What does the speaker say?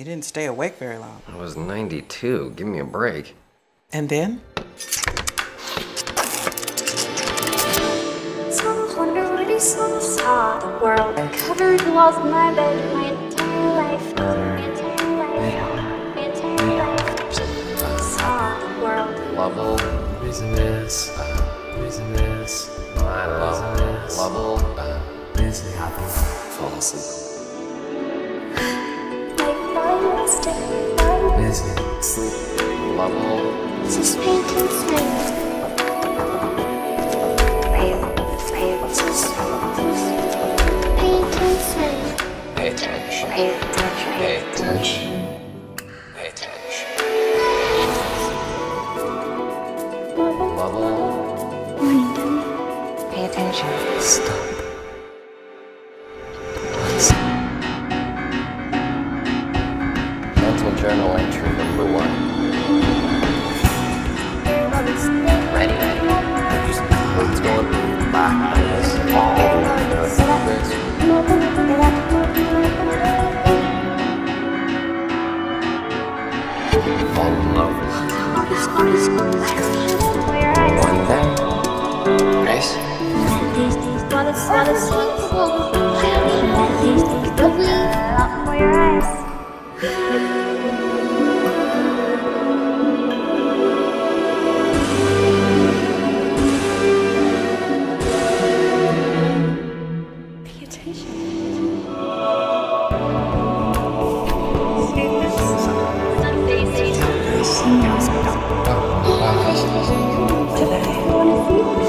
You didn't stay awake very long. I was 92. Give me a break. And then? Saw the world covered, was my bed, my entire life, Saw the world. Lovell, business, business. I love Lovell, business. Fall asleep. Business. Lovell, business. Pay attention. Pay attention. Pay attention. Pay attention. Lovell. Morning, darling. Pay attention. Stop. Mental journal entry #1. Ready. Let's go back. Fall in love. One thing. Grace. Pay attention. Today.